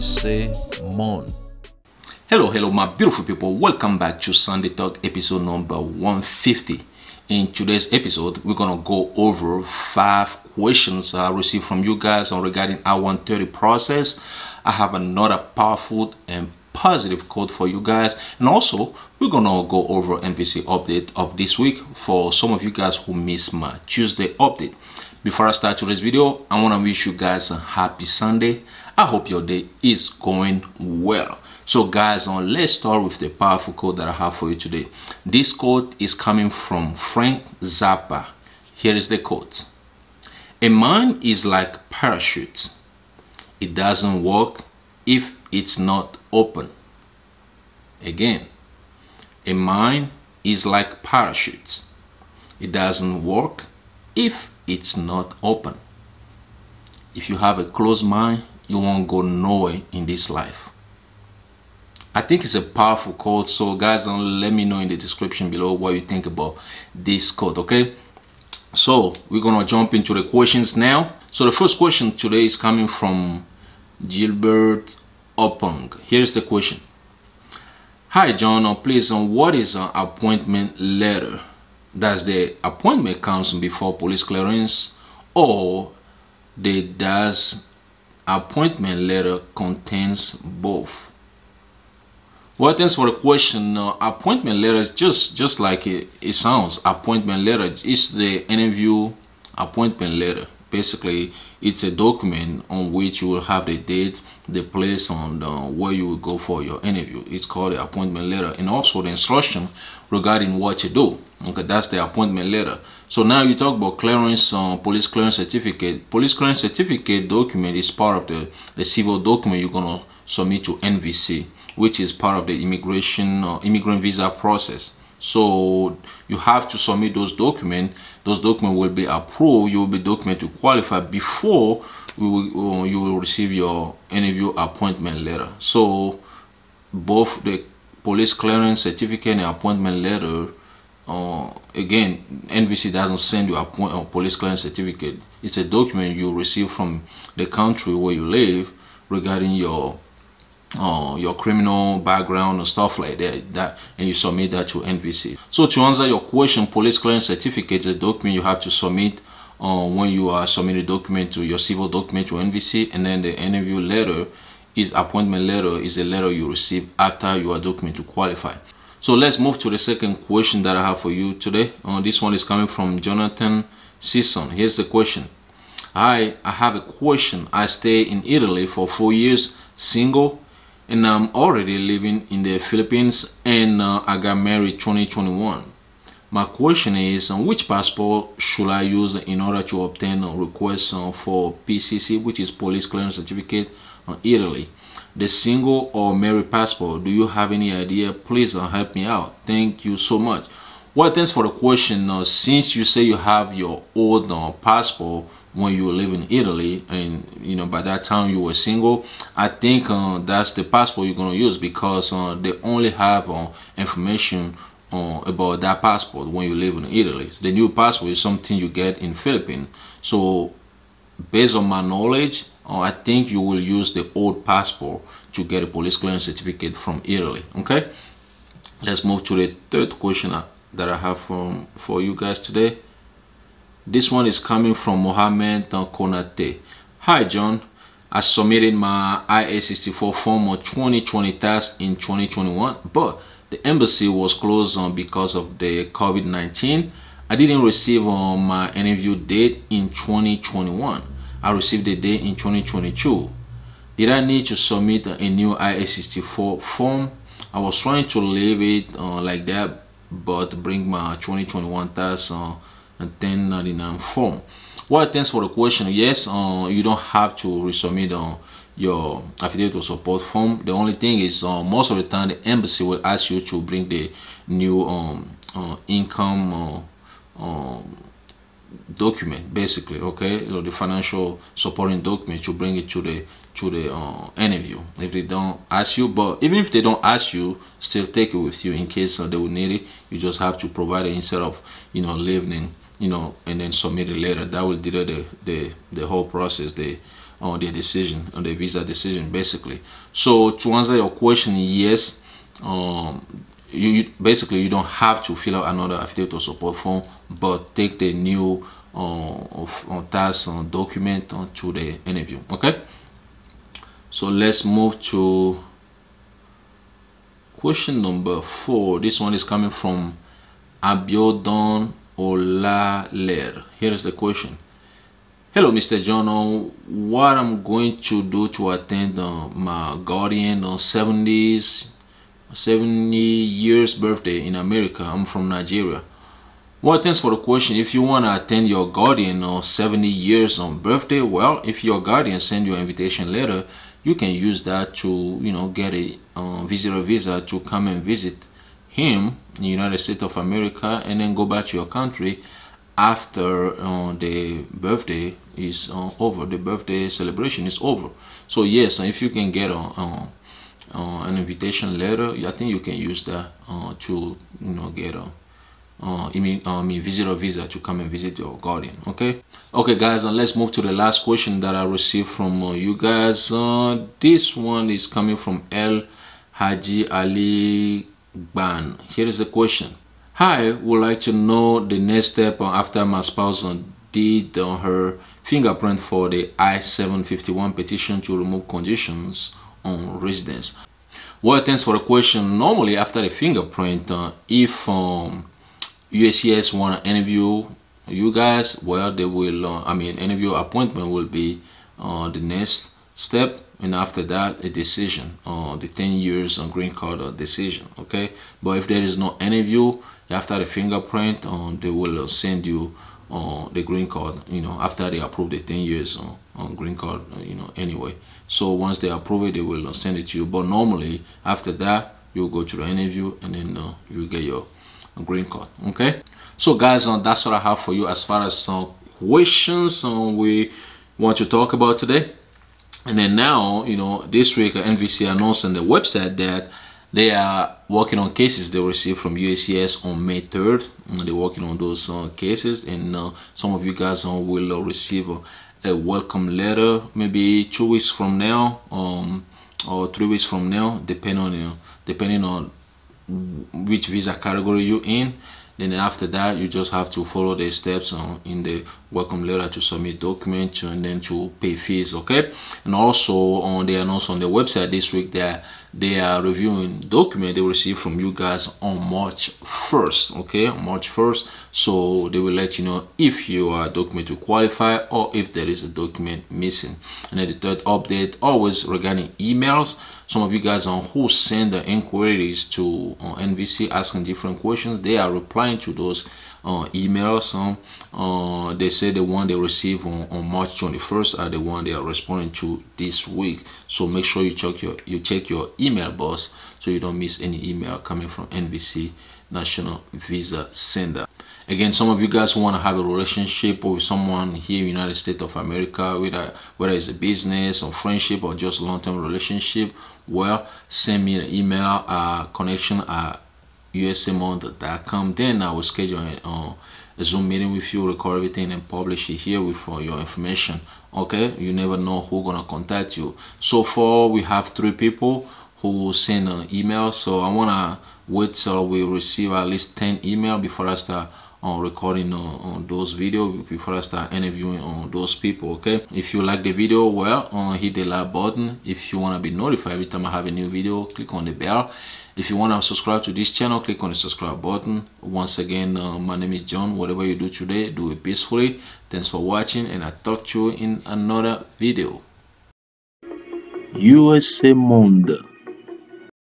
USAmonde. Hello my beautiful people, welcome back to Sunday Talk, episode number 150. In today's episode, we're gonna go over 5 questions I received from you guys regarding I-130 process. I have another powerful and positive code for you guys, and also we're gonna go over NVC update of this week for some of you guys who missed my Tuesday update. Before I start today's video, I want to wish you guys a happy Sunday. I hope your day is going well. So guys, let's start with the powerful code that I have for you today. This code is coming from Frank Zappa. Here is the code. A mine is like a parachute. It doesn't work if it's not open. Again, a mine is like a parachute. It doesn't work if it's not open. If you have a closed mind, you won't go nowhere in this life. I think it's a powerful code. So guys, let me know in the description below what you think about this code, okay? So we're gonna jump into the questions now. So the first question today is coming from Gilbert Opung. Here's the question. Hi John, please, what is an appointment letter? Does the appointment comes before police clearance, or does appointment letter contains both? Well, thanks for the question. Appointment letter is just like it sounds. Appointment letter is the interview appointment letter. Basically, it's a document on which you will have the date, the place on where you will go for your interview. It's called the appointment letter, and also the instruction regarding what you do. Okay, that's the appointment letter. So now you talk about clearance, police clearance certificate. Police clearance certificate document is part of the civil document you're gonna submit to NVC, which is part of the immigration immigrant visa process. So you have to submit those documents. Those documents will be approved. You will be documented to qualify before you will receive your interview appointment letter. So both the police clearance certificate and appointment letter, again, NVC doesn't send you a police clearance certificate. It's a document you receive from the country where you live regarding your criminal background and stuff like that, and you submit that to NVC. So to answer your question, police clearance certificate is a document you have to submit when you are submitting document to your civil document to NVC, and then the interview letter is appointment letter is a letter you receive after you are document to qualify. So let's move to the second question that I have for you today. This one is coming from Jonathan Sisson. Here's the question. I have a question. I stay in Italy for 4 years, single, and I'm already living in the Philippines, and I got married 2021. My question is, which passport should I use in order to obtain a request for PCC, which is Police Clearance Certificate on Italy? The single or married passport? Do you have any idea? Please help me out. Thank you so much. Well, thanks for the question. Since you say you have your old passport when you live in Italy, and you know by that time you were single, I think that's the passport you're gonna use, because they only have information about that passport when you live in Italy. The new passport is something you get in Philippines. So based on my knowledge, I think you will use the old passport to get a police clearance certificate from Italy. Okay, let's move to the third question that I have for you guys today. This one is coming from Mohammed Konate. Hi John, I submitted my I-864 form of 2020 tax in 2021, but the embassy was closed because of the COVID-19. I didn't receive my interview date in 2021. I received the date in 2022. Did I need to submit a new I-864 form? I was trying to leave it like that, but bring my 2021 tax and 1099 form. Well, thanks for the question. Yes, you don't have to resubmit your affidavit of support form. The only thing is, most of the time the embassy will ask you to bring the new income document, basically, okay, you know, the financial supporting document. You bring it to the interview if they don't ask you. But even if they don't ask you, still take it with you in case they will need it. You just have to provide it instead of, you know, living you know, and then submit it later. That will delay the whole process, the decision, on the visa decision, basically. So to answer your question, yes, you don't have to fill out another affidavit or support form, but take the new task document to the interview. Okay, so let's move to question number 4. This one is coming from Abiodon Olaler. Here is the question. Hello, Mr. John. What I'm going to do to attend my guardian on 70 years birthday in America? I'm from Nigeria. Well, thanks for the question. If you want to attend your guardian on 70 years on birthday, well, if your guardian send you an invitation letter, you can use that to, you know, get a visitor visa to come and visit him in the United States of America, and then go back to your country after the birthday is over, the birthday celebration is over. So yes, if you can get an invitation letter, I think you can use that to, you know, get a visitor visa to come and visit your guardian. Okay guys, and let's move to the last question that I received from you guys. This one is coming from El Haji Ali Ban. Here is the question. Hi, would like to know the next step after my spouse did her fingerprint for the I-751 petition to remove conditions on residence. Well, thanks for the question. Normally after the fingerprint, if USCIS want to interview you guys, well, they will interview appointment will be the next step, and after that a decision on the 10 years on green card decision. Okay, but if there is no interview after the fingerprint, they will send you the green card, you know, after they approve the 10 years on green card, you know, anyway. So once they approve it, they will send it to you, but normally after that you go to the interview and then you get your green card. Okay, so guys, that's what I have for you as far as some questions we want to talk about today. And then now, you know, this week NVC announced on the website that they are working on cases they received from USCIS on May 3rd. They're working on those cases, and some of you guys will receive a welcome letter maybe 2 weeks from now, or 3 weeks from now, depending on which visa category you in. Then after that you just have to follow the steps in the welcome letter to submit documents and then to pay fees. Okay, and also on they announced on the website this week that they are reviewing document they received from you guys on March 1st. Okay, on March 1st, so they will let you know if you are document to qualify or if there is a document missing. And then the third update always regarding emails. Some of you guys on who send the inquiries to NVC asking different questions, they are replying to those emails. They say the one they receive on March 21st are the one they are responding to this week. So make sure you check your email box so you don't miss any email coming from NVC National Visa Sender. Again, some of you guys who want to have a relationship with someone here in the United States of America, whether it's a business or friendship or just long-term relationship, well, send me an email, connection@usamonde.com. Then I will schedule a Zoom meeting with you, record everything and publish it here with your information. Okay, you never know who's gonna contact you. So far we have 3 people who send an email, so I wanna wait till we receive at least 10 emails before I start recording on those videos, before I start interviewing on those people. Okay, if you like the video, well, hit the like button. If you want to be notified every time I have a new video, click on the bell. If you want to subscribe to this channel, click on the subscribe button. Once again, my name is John. Whatever you do today, do it peacefully. Thanks for watching, and I'll talk to you in another video. USA Monde.